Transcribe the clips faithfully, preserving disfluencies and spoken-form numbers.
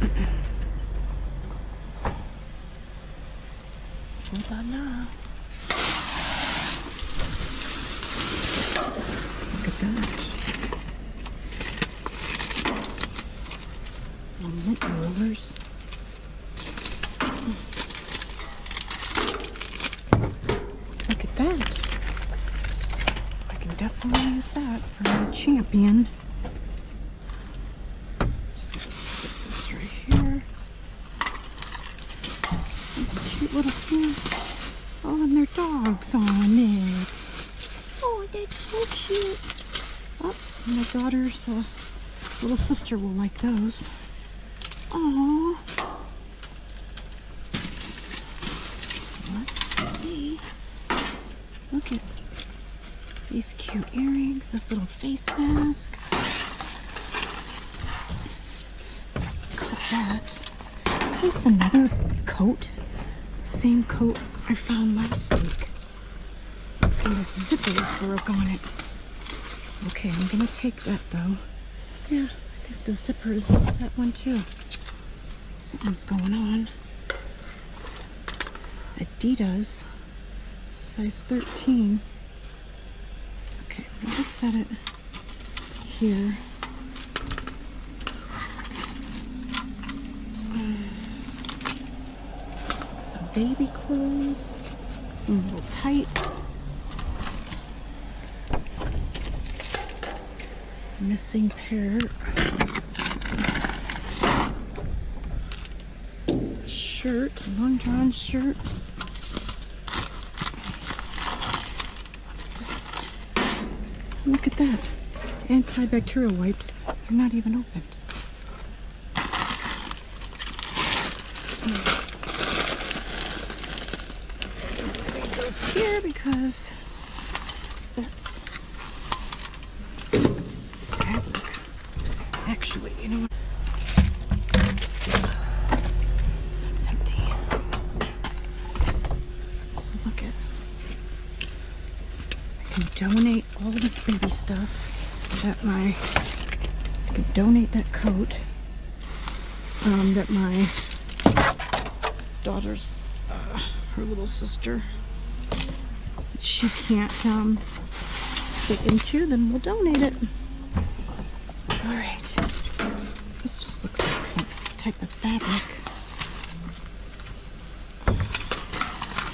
Ooh la la. Look at that. Almond rollers. Look at that. I can definitely use that for my champion. Little kids. Oh, and their dogs on it. Oh, that's so cute. Oh, my daughter's uh, little sister will like those. Oh. Let's see. Look at these cute earrings. This little face mask. Look at that. Is this another coat? Same coat I found last week. And the zipper broke on it. Okay, I'm gonna take that though. Yeah, I think the zipper is on that one too. Something's going on. Adidas, size thirteen. Okay, I'll just set it here. Baby clothes, some little tights. Missing pair. Shirt, long drawn shirt. What's this? Look at that. Antibacterial wipes. They're not even opened. Here because it's this. It's fabric. Actually, you know what? It's empty. So look at it. I can donate all this baby stuff that my. I can donate that coat um, that my daughter's, uh, her little sister. She can't um, fit into, then we'll donate it. All right, this just looks like some type of fabric.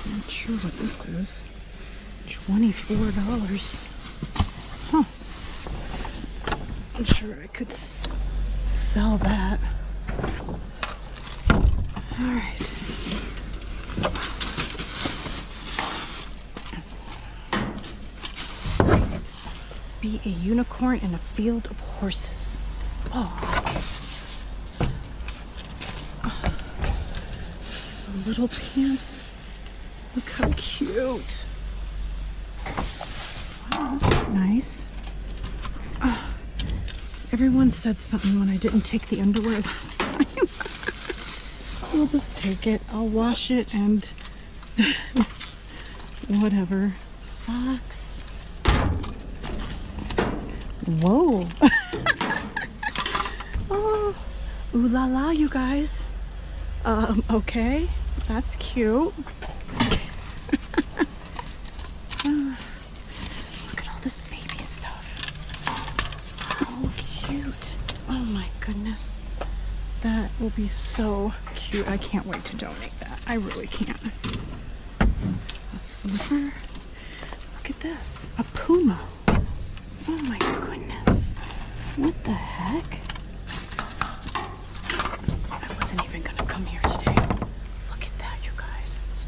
I'm not sure what this is. twenty-four dollars. Huh. I'm sure I could sell that. All right. Be a unicorn in a field of horses. Oh, oh. Some little pants. Look how cute. Wow, this is nice. Oh. Everyone said something when I didn't take the underwear last time. We'll just take it. I'll wash it and whatever. Socks. Whoa. Oh, ooh la la, you guys. Um, okay, that's cute. Oh, look at all this baby stuff. Oh, cute. Oh my goodness. That will be so cute. I can't wait to donate that. I really can't. A slipper. Look at this. A Puma. Oh my goodness. What the heck? I wasn't even gonna come here today. Look at that, you guys. It's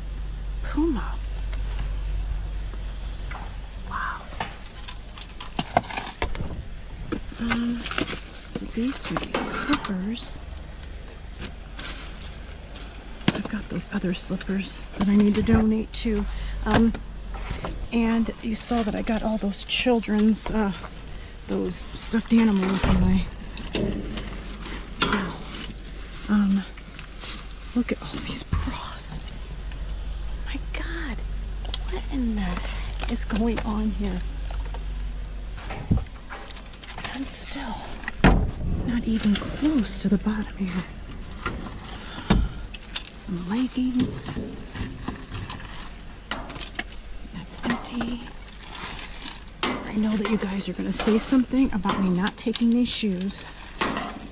Puma. Wow. Um, so these are these slippers. I've got those other slippers that I need to donate to. Um, And you saw that I got all those children's, uh, those stuffed animals in my. Wow. Um, look at all these bras. My God, what in the heck is going on here? I'm still not even close to the bottom here. some leggings. That's empty. I know that you guys are going to say something about me not taking these shoes,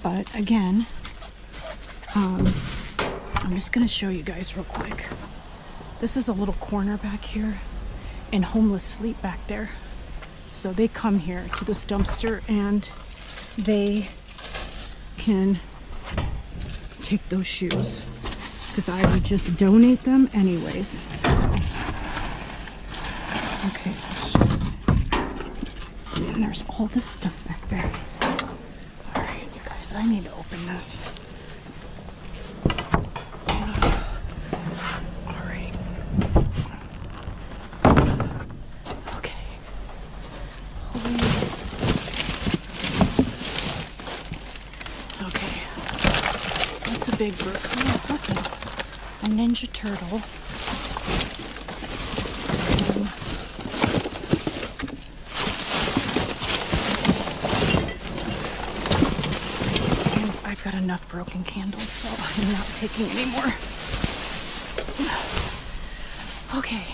but again, um, I'm just going to show you guys real quick. This is a little corner back here, and homeless sleep back there. So they come here to this dumpster and they can take those shoes, because I would just donate them anyways. Okay, and there's all this stuff back there. All right, you guys, I need to open this. Big bird, oh, okay. A Ninja Turtle, um, and I've got enough broken candles, so I'm not taking any more. Okay,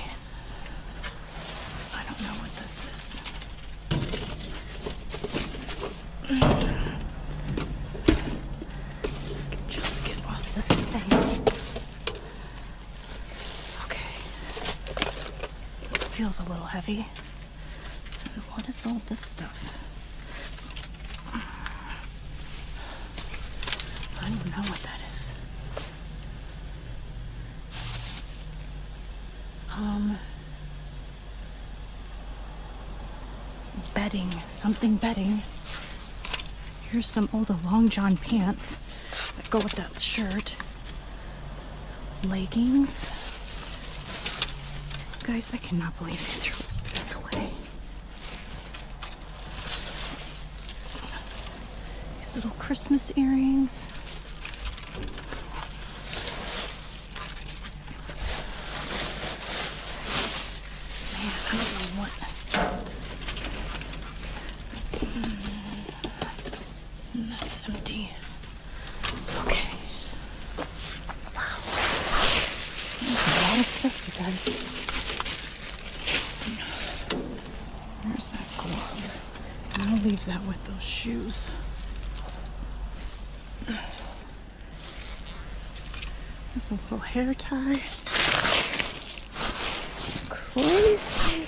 so I don't know what this is. Feels a little heavy. What is all this stuff? I don't know what that is. Um, bedding, something bedding. Here's some old Long John pants that go with that shirt. Leggings. Guys, I cannot believe they threw this away. These little Christmas earrings. Man, I don't know what. Mm, that's empty. Okay. Wow. There's a lot of stuff, you guys. Leave that with those shoes. There's a little hair tie. Crazy.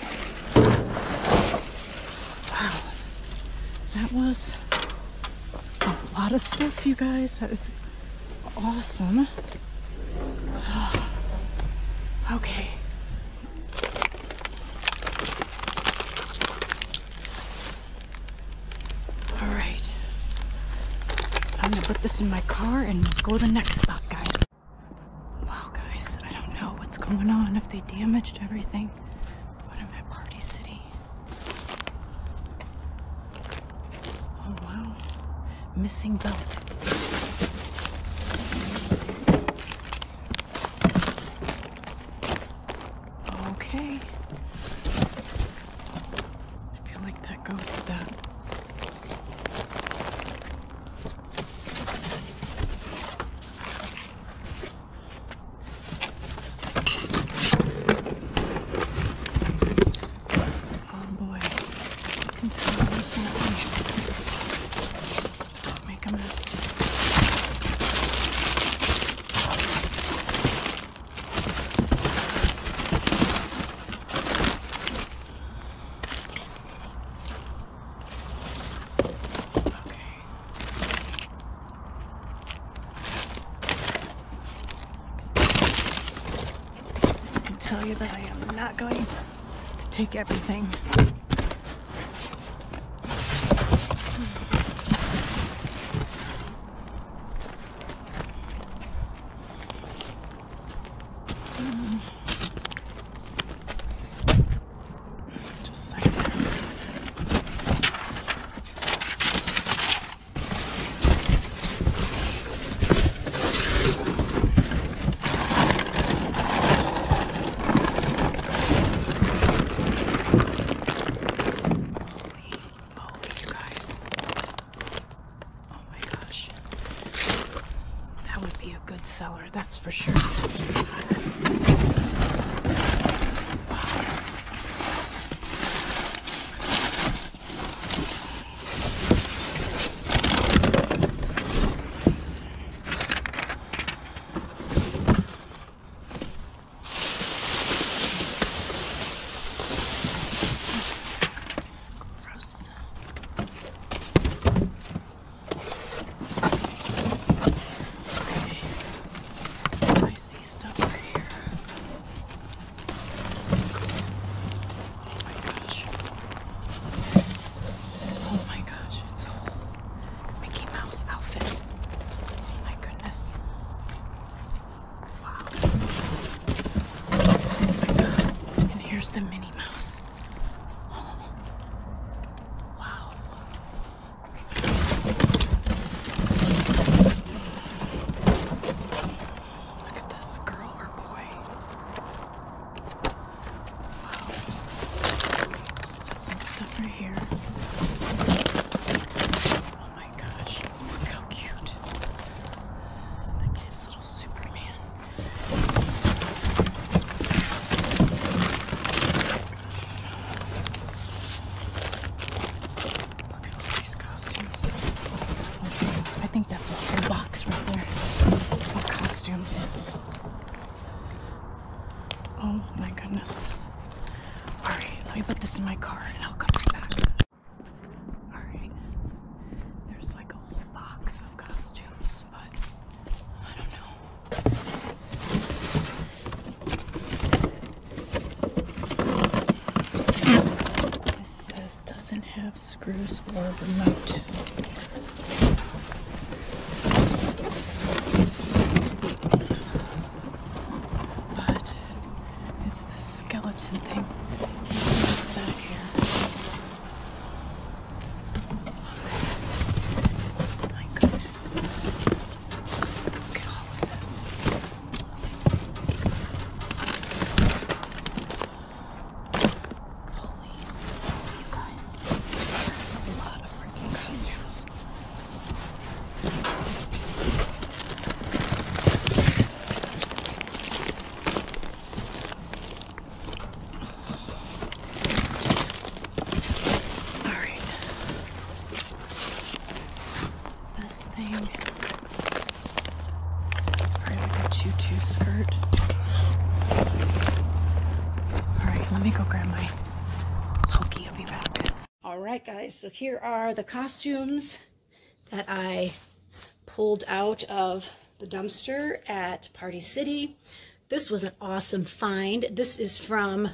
Wow. That was a lot of stuff, you guys. That is awesome. Okay. This in my car and let's go to the next spot, guys. Wow, guys, I don't know what's going on, if they damaged everything, but I'm at Party City. Oh, wow. Missing belt. Okay. I feel like that goes to that. That I am not going to take everything. be a good seller, that's for sure. The Minnie Mouse. Oh. Wow. Look at this, girl or boy. Wow. Set some stuff right here. Oh my gosh. Look how cute. The kid's little Superman. In my car and I'll come right back. Alright, there's like a whole box of costumes, but I don't know. This says doesn't have screws or remote. But it's this skeleton thing. Set it here. My goodness. Look at all of this. Holy, you guys. That's a lot of freaking costumes. Guys, so here are the costumes that I pulled out of the dumpster at Party City. This was an awesome find. This is from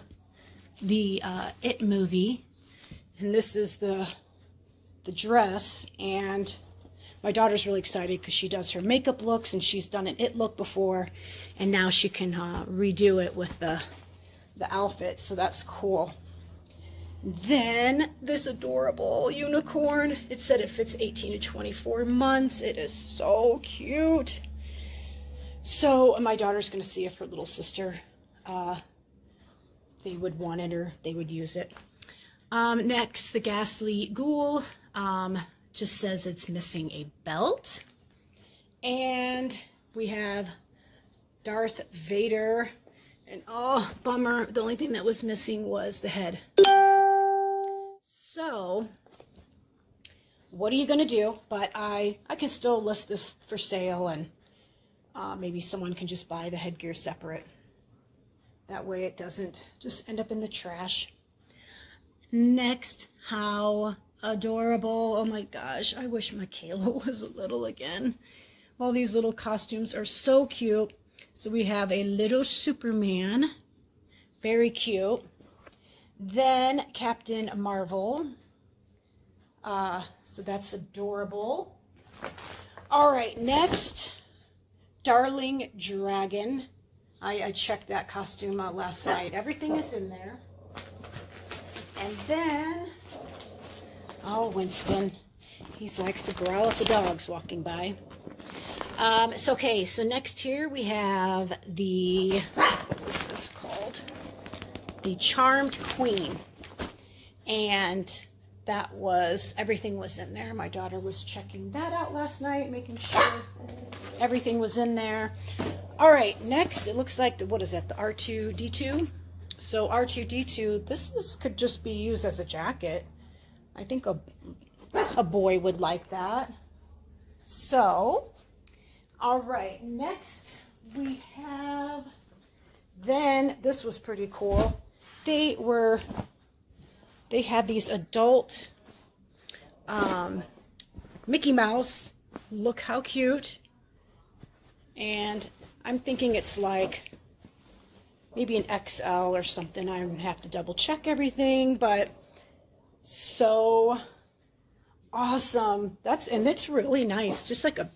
the uh, It movie, and this is the the dress, and my daughter's really excited because she does her makeup looks, and she's done an It look before, and now she can uh, redo it with the the outfit, so that's cool. Then this adorable unicorn, it said it fits eighteen to twenty-four months. It is so cute. So my daughter's gonna see if her little sister uh they would want it or they would use it. Um next, the ghastly ghoul, um just says it's missing a belt. And we have Darth Vader, and oh, bummer, the only thing that was missing was the head. So, what are you going to do? But I, I can still list this for sale, and uh, maybe someone can just buy the headgear separate. That way it doesn't just end up in the trash. Next, how adorable. Oh my gosh, I wish Michaela was little again. All these little costumes are so cute. So we have a little Superman. Very cute. Then Captain Marvel, uh, so that's adorable. All right, next, Darling Dragon. I, I checked that costume out last night. Everything is in there. And then, oh, Winston, he likes to growl at the dogs walking by. Um, it's okay, so next here we have the, what was this called? The Charmed Queen, and that was, everything was in there. My daughter was checking that out last night, making sure everything was in there. All right, next, it looks like, the, what is that, the R two D two? So R two D two, this is, could just be used as a jacket. I think a, a boy would like that. So, all right, next we have, then this was pretty cool. They were, they had these adult um, Mickey Mouse. Look how cute. And I'm thinking it's like maybe an X L or something. I have to double check everything, but so awesome. That's, and it's really nice. Just like a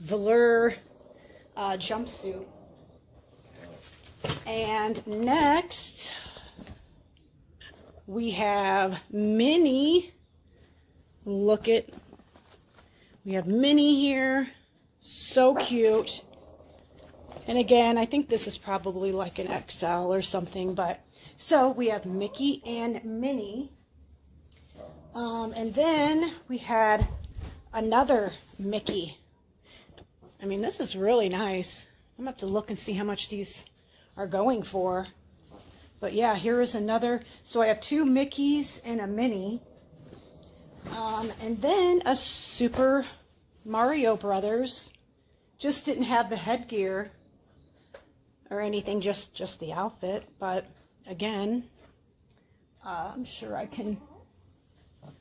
velour uh, jumpsuit. And next we have Minnie. Look at, we have Minnie here. So cute. And again, I think this is probably like an X L or something, but so we have Mickey and Minnie. Um, and then we had another Mickey. I mean, this is really nice. I'm gonna have to look and see how much these are going for. But yeah, here is another. So I have two Mickeys and a Minnie. Um, and then a Super Mario Brothers. Just didn't have the headgear or anything, just, just the outfit. But again, uh, I'm sure I can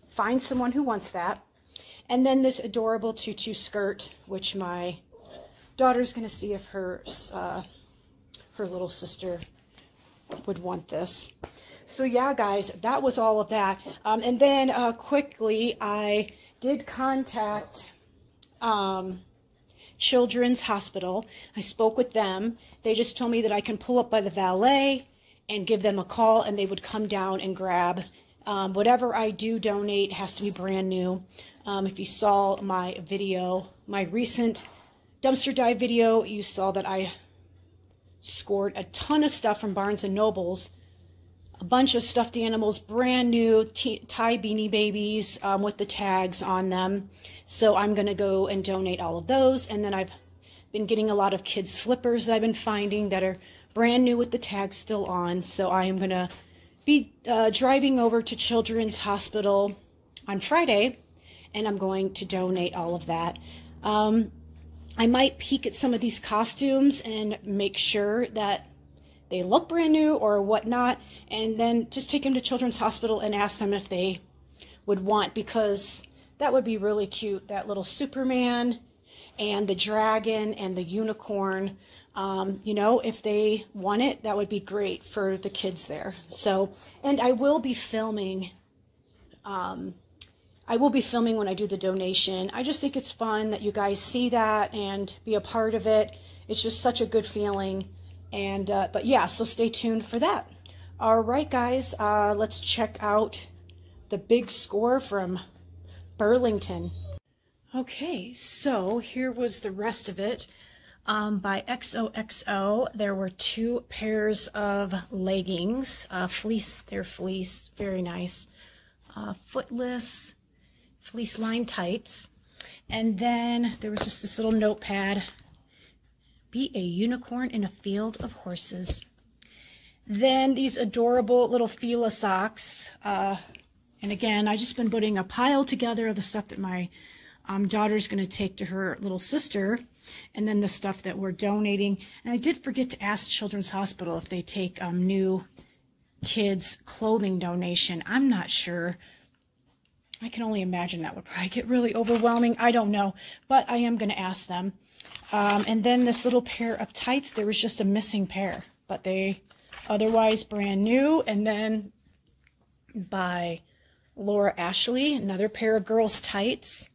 find someone who wants that. And then this adorable tutu skirt, which my daughter's going to see if her, uh, her little sister would want this. So yeah, guys, that was all of that. Um, and then uh, quickly, I did contact um, Children's Hospital. I spoke with them. They just told me that I can pull up by the valet and give them a call, and they would come down and grab um, whatever I do donate. Has to be brand new. Um, if you saw my video, my recent dumpster dive video, you saw that I scored a ton of stuff from Barnes and Nobles, a bunch of stuffed animals, brand new Ty beanie babies um, with the tags on them. So I'm going to go and donate all of those. And then I've been getting a lot of kids' slippers that I've been finding that are brand new with the tags still on. So I am going to be uh, driving over to Children's Hospital on Friday, and I'm going to donate all of that. Um, I might peek at some of these costumes and make sure that they look brand new or whatnot, and then just take them to Children's Hospital and ask them if they would want, because that would be really cute, that little Superman and the dragon and the unicorn. Um, you know, if they want it, that would be great for the kids there. So, and I will be filming, um, I will be filming when I do the donation. I just think it's fun that you guys see that and be a part of it. It's just such a good feeling. And, uh, but yeah, so stay tuned for that. All right, guys, uh, let's check out the big score from Burlington. Okay, so here was the rest of it. Um, by X O X O, there were two pairs of leggings, uh, fleece, they're fleece, very nice, uh, footless, fleece lined tights. And then there was just this little notepad. Be a unicorn in a field of horses. Then these adorable little Fila socks. Uh, and again, I've just been putting a pile together of the stuff that my um, daughter's going to take to her little sister. And then the stuff that we're donating. And I did forget to ask Children's Hospital if they take um, new kids' clothing donation. I'm not sure. I can only imagine that would probably get really overwhelming. I don't know, but I am going to ask them. Um, and then this little pair of tights, there was just a missing pair, but they otherwise brand new. And then by Laura Ashley, another pair of girls' tights.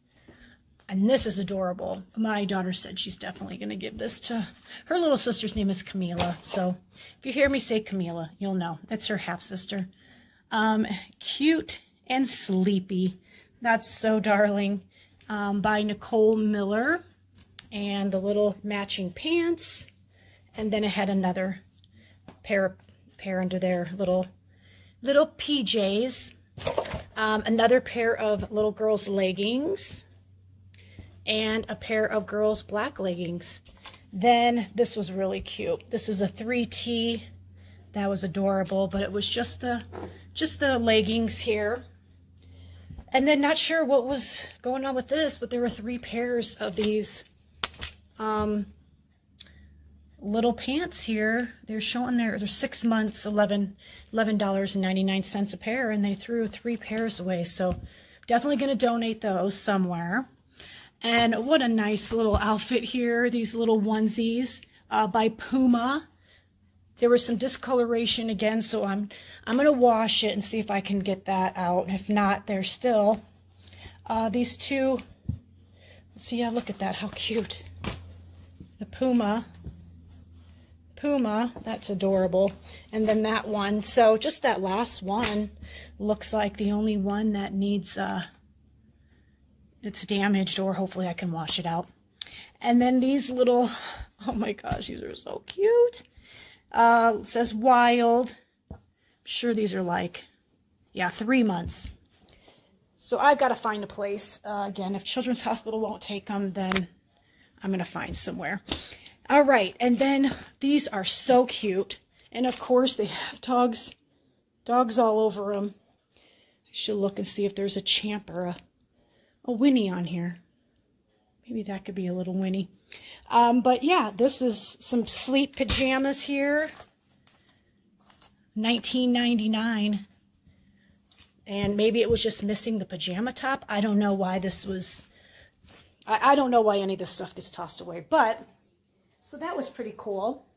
And this is adorable. My daughter said she's definitely going to give this to her little sister's name is Camila. So if you hear me say Camila, you'll know it's her half-sister. Um, cute and sleepy. That's so darling. Um, by Nicole Miller. And the little matching pants, and then it had another pair pair under their little little P Js. um, another pair of little girls' leggings, and a pair of girls' black leggings. Then this was really cute. This was a three T. That was adorable, but it was just the just the leggings here. And then not sure what was going on with this, but there were three pairs of these um, little pants here. They're showing there, they're six months, eleven dollars and ninety-nine cents a pair, and they threw three pairs away. So definitely going to donate those somewhere. And what a nice little outfit here. These little onesies uh, by Puma. There was some discoloration again, so I'm I'm gonna wash it and see if I can get that out. If not, they're still uh, these two. Let's see, yeah, look at that, how cute! The Puma, Puma, that's adorable. And then that one. So just that last one looks like the only one that needs uh, it's damaged, or hopefully I can wash it out. And then these little, oh my gosh, these are so cute. Uh, it says wild. I'm sure these are like, yeah, three months. So I've got to find a place. Uh, again, if Children's Hospital won't take them, then I'm going to find somewhere. All right. And then these are so cute. And of course they have dogs, dogs all over them. I should look and see if there's a Champ or a, a Winnie on here. Maybe that could be a little Winnie. Um, but yeah, this is some sleep pajamas here. nineteen ninety-nine. And maybe it was just missing the pajama top. I don't know why this was... I, I don't know why any of this stuff gets tossed away. But, so that was pretty cool.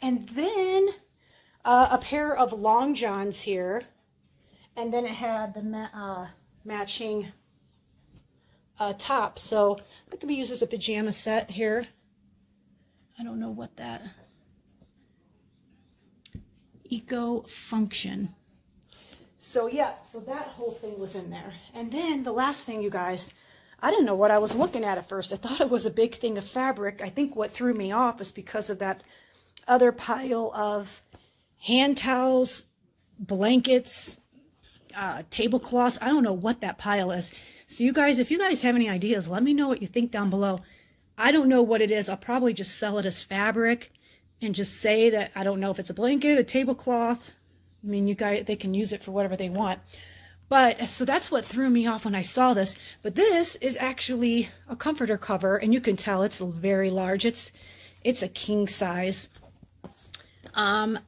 And then uh, a pair of long johns here. And then it had the ma uh, matching... Uh, top, so that could be used as a pajama set here. I don't know what that eco function. So yeah, so that whole thing was in there. And then the last thing, you guys, I didn't know what I was looking at at first. I thought it was a big thing of fabric. I think what threw me off was because of that other pile of hand towels, blankets, uh, tablecloths. I don't know what that pile is. So you guys, if you guys have any ideas, let me know what you think down below. I don't know what it is. I'll probably just sell it as fabric and just say that I don't know if it's a blanket, a tablecloth. I mean, you guys, they can use it for whatever they want. But so that's what threw me off when I saw this. But this is actually a comforter cover, and you can tell it's very large. It's it's a king size. Um,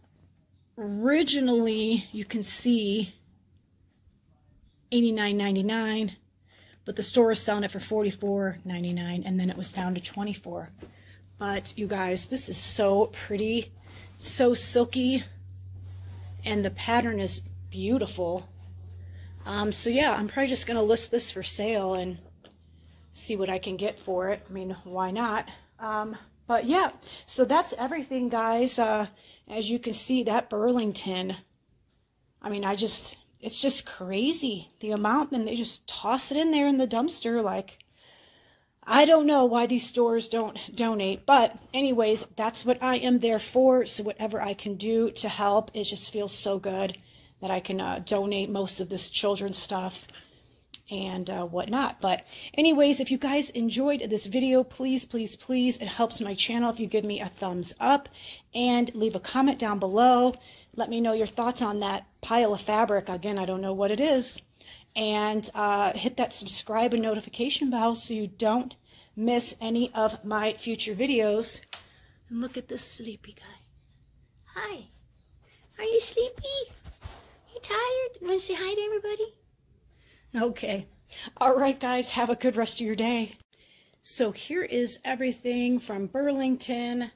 originally, you can see eighty-nine ninety-nine. But the store is selling it for forty-four ninety-nine, and then it was down to twenty-four. But you guys, this is so pretty, so silky, and the pattern is beautiful. Um, so yeah, I'm probably just gonna list this for sale and see what I can get for it. I mean, why not? Um, but yeah, so that's everything, guys. Uh, as you can see, that Burlington. I mean, I just. It's just crazy, the amount, and they just toss it in there in the dumpster. Like, I don't know why these stores don't donate. But anyways, that's what I am there for. So whatever I can do to help, it just feels so good that I can uh, donate most of this children's stuff and uh, whatnot. But anyways, if you guys enjoyed this video, please, please, please, it helps my channel if you give me a thumbs up and leave a comment down below. Let me know your thoughts on that pile of fabric. Again, I don't know what it is. And uh, hit that subscribe and notification bell so you don't miss any of my future videos. And look at this sleepy guy. Hi. Are you sleepy? You tired? Want to say hi to everybody? Okay. All right, guys. Have a good rest of your day. So here is everything from Burlington.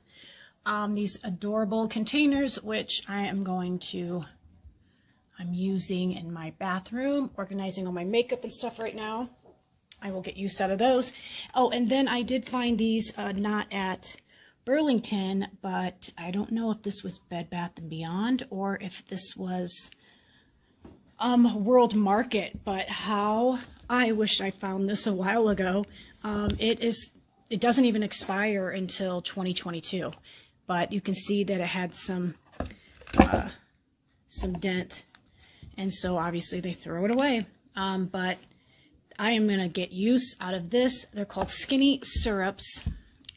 Um, these adorable containers, which I am going to, I'm using in my bathroom, organizing all my makeup and stuff right now. I will get use out of those. Oh, and then I did find these, uh, not at Burlington, but I don't know if this was Bed Bath and Beyond or if this was um, World Market, but how I wish I found this a while ago. Um, it is, it doesn't even expire until twenty twenty-two. But you can see that it had some uh, some dent, and so obviously they throw it away. um, but I am going to get use out of this. They're called Skinny Syrups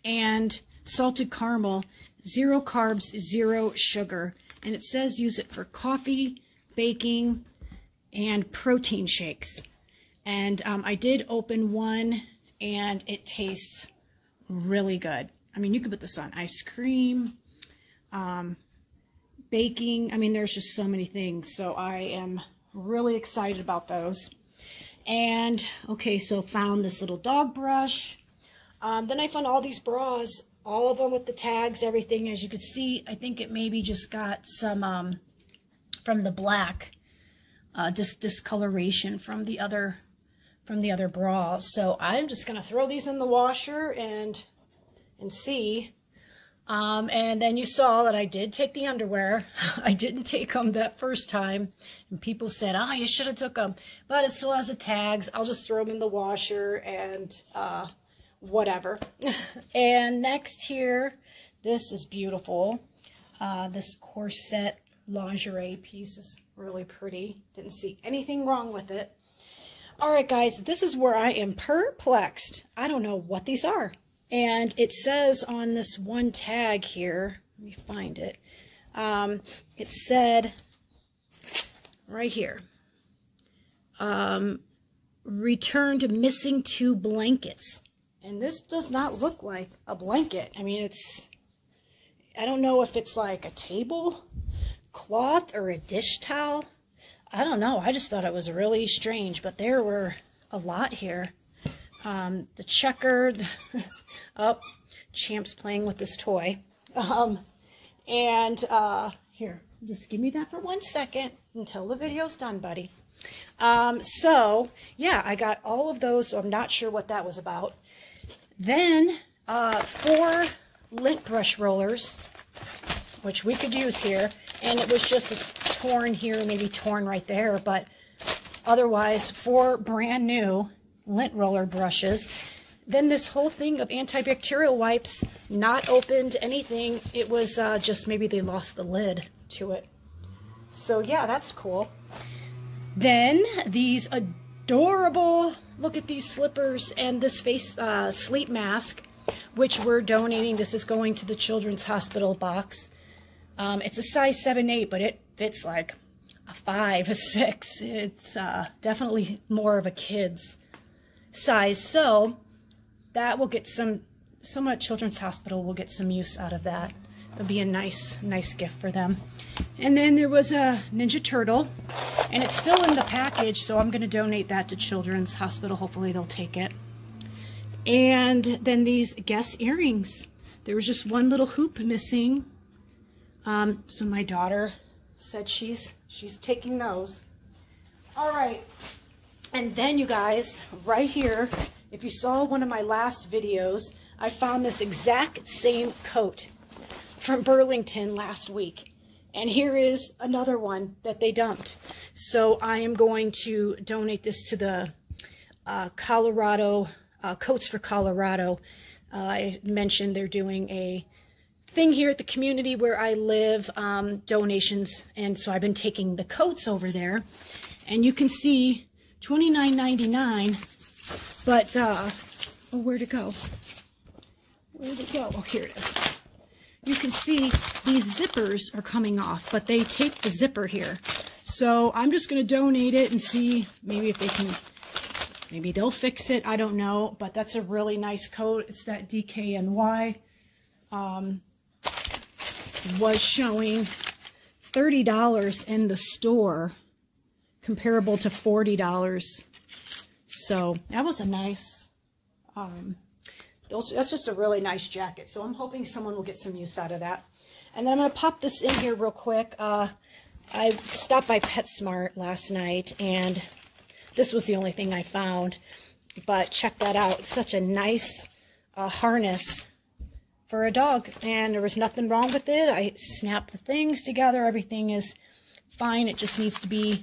and Salted Caramel, zero carbs, zero sugar. And it says use it for coffee, baking, and protein shakes. And um, I did open one, and it tastes really good. I mean, you could put this on ice cream, um, baking. I mean, there's just so many things. So I am really excited about those. And, okay, so found this little dog brush. Um, then I found all these bras, all of them with the tags, everything. As you can see, I think it maybe just got some um, from the black, uh, just discoloration from the other from the other bra. So I'm just gonna throw these in the washer and and see. Um, and then you saw that I did take the underwear. I didn't take them that first time, and people said, "Oh, you should have took them." But it still has the tags. I'll just throw them in the washer and uh, whatever. And next here, this is beautiful. Uh, this corset lingerie piece is really pretty. Didn't see anything wrong with it. All right, guys, this is where I am perplexed. I don't know what these are. And it says on this one tag here, let me find it. Um, it said right here, um, returned missing two blankets. And this does not look like a blanket. I mean, it's, I don't know if it's like a table cloth or a dish towel. I don't know. I just thought it was really strange, but there were a lot here. Um, the checkered, oh, Champ's playing with this toy. Um, and uh, here, just give me that for one second until the video's done, buddy. Um, so, yeah, I got all of those, so I'm not sure what that was about. Then, uh, four lint brush rollers, which we could use here. And it was just, it's torn here, maybe torn right there, but otherwise, four brand new lint roller brushes. Then this whole thing of antibacterial wipes, not opened anything. It was uh, just maybe they lost the lid to it. So yeah, that's cool. Then these adorable, look at these slippers and this face uh, sleep mask, which we're donating. This is going to the Children's Hospital box. Um, it's a size seven eight, but it fits like a five, a six. It's uh, definitely more of a kid's size, so that will get some, someone at Children's Hospital will get some use out of that. It'll be a nice, nice gift for them. And then there was a Ninja Turtle, and it's still in the package, so I'm gonna donate that to Children's Hospital. Hopefully they'll take it. And then these Guess earrings. There was just one little hoop missing. Um, so my daughter said she's, she's taking those. All right. And then you guys, right here, if you saw one of my last videos, I found this exact same coat from Burlington last week. And here is another one that they dumped. So I am going to donate this to the uh, Colorado, uh, Coats for Colorado. Uh, I mentioned they're doing a thing here at the community where I live, um, donations. And so I've been taking the coats over there. And you can see twenty-nine ninety-nine, but uh, oh, where'd it go? Where'd it go? Oh, here it is. You can see these zippers are coming off, but they taped the zipper here. So I'm just gonna donate it and see maybe if they can, maybe they'll fix it, I don't know, but that's a really nice coat. It's that D K N Y, um, was showing thirty dollars in the store, comparable to forty dollars. So that was a nice, um, those, that's just a really nice jacket. So I'm hoping someone will get some use out of that. And then I'm gonna pop this in here real quick. Uh, I stopped by PetSmart last night and this was the only thing I found, but check that out. It's such a nice uh, harness for a dog, and there was nothing wrong with it. I snapped the things together, everything is fine. It just needs to be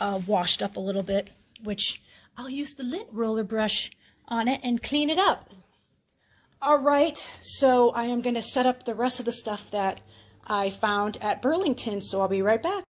Uh, washed up a little bit, which I'll use the lint roller brush on it and clean it up. All right, so I am going to set up the rest of the stuff that I found at Burlington, so I'll be right back.